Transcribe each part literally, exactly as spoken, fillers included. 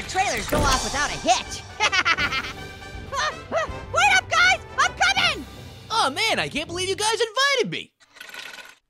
heard trailers go off without a hitch. Wait up, guys! I'm coming! Oh, man, I can't believe you guys invited me.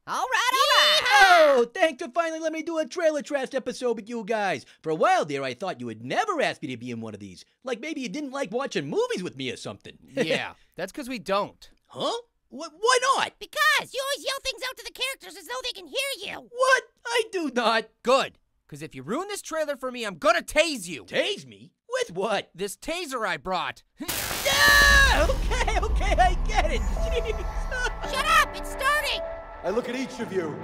All right, all right. Oh, thanks for finally letting me do a trailer trash episode with you guys. For a while there, I thought you would never ask me to be in one of these. Like maybe you didn't like watching movies with me or something. Yeah, that's because we don't. Huh? What? Why not? Because you always yell things out to the characters as though they can hear you. What? I do not. Good. Because if you ruin this trailer for me, I'm gonna tase you. Tase me? With what? This taser I brought. Ah, okay, okay, I get it. Jeez. Shut up, it's starting. I look at each of you,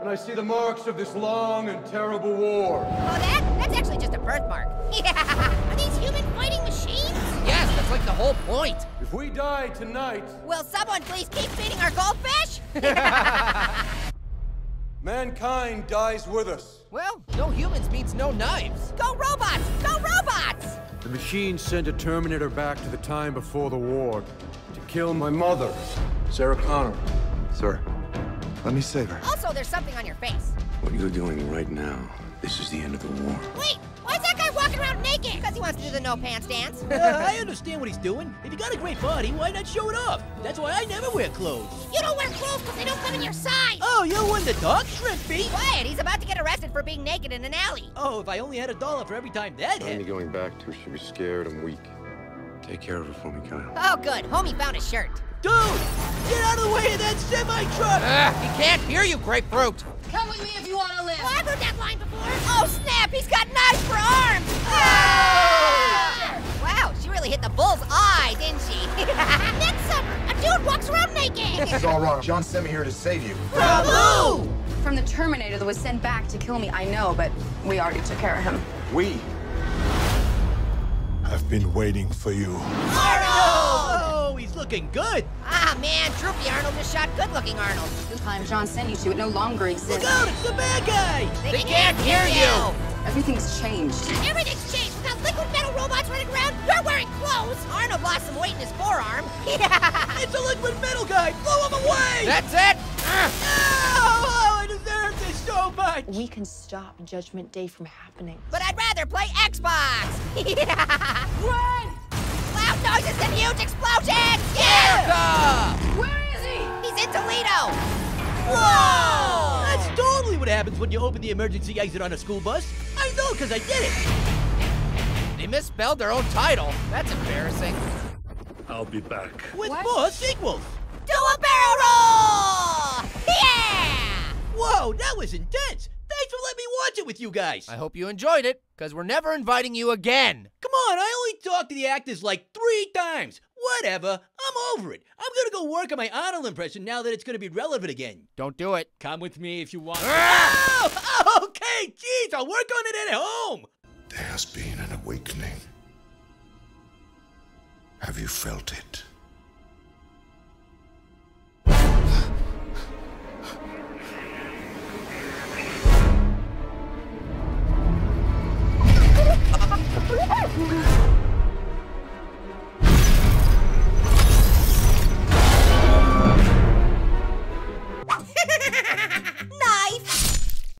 and I see the marks of this long and terrible war. Oh, that? That's actually just a birthmark. Yeah. Are these human fighting machines? Yes, that's like the whole point. If we die tonight... Will someone please keep feeding our goldfish? Mankind dies with us. Well, no humans means no knives. Go robots! Go robots! The machines sent a Terminator back to the time before the war to kill my mother, Sarah Connor. Sir, let me save her. Also, there's something on your face. What you're doing right now, this is the end of the war. Wait! Why is that guy walking around naked? Because he wants to do the no-pants dance. uh, I understand what he's doing. If you got a great body, why not show it off? That's why I never wear clothes. You don't wear clothes because they don't come in your size. Oh, you won the dog shrimp feet. Quiet, he's about to get arrested for being naked in an alley. Oh, if I only had a dollar for every time that happened. You're going back to her. She was scared and weak. Take care of her for me, Kyle. Oh, good. Homie found a shirt. Dude, get out of the way of that semi-truck! Uh, he can't hear you, grapefruit. Come with me if you want to live. Oh, I've heard that line before. Oh, snap! He's got knives for arms! Ah! Wow, she really hit the bull's eye, didn't she? Next summer, a dude walks around naked! It's all wrong. John sent me here to save you. From who? From the Terminator that was sent back to kill me, I know, but we already took care of him. We have been waiting for you. Arnold! He's looking good. Ah, man, Droopy Arnold just shot good-looking Arnold. The time John sent you to, it no longer exists. Look out, it's the bad guy! They, they can't, can't hear you. you! Everything's changed. Everything's changed! We've got liquid metal robots running around, you're wearing clothes! Arnold lost some weight in his forearm. Yeah. It's a liquid metal guy! Blow him away! That's it! Uh. No! Oh, I deserve this so much! We can stop Judgment Day from happening. But I'd rather play Xbox! Yeah. Run! Loud noises and huge explosions! Yeah! Where is he? He's in Toledo! Whoa! That's totally what happens when you open the emergency exit on a school bus. I know, because I did it! They misspelled their own title. That's embarrassing. I'll be back. With what? More sequels! Do a barrel roll! Yeah! Whoa, that was intense! Thanks for letting me watch it with you guys. I hope you enjoyed it, because we're never inviting you again. Come on, I only talked to the actors like three times. Whatever, I'm over it. I'm gonna go work on my Arnold impression now that it's gonna be relevant again. Don't do it. Come with me if you want. Oh, okay, jeez, I'll work on it at home. There has been an awakening. Have you felt it?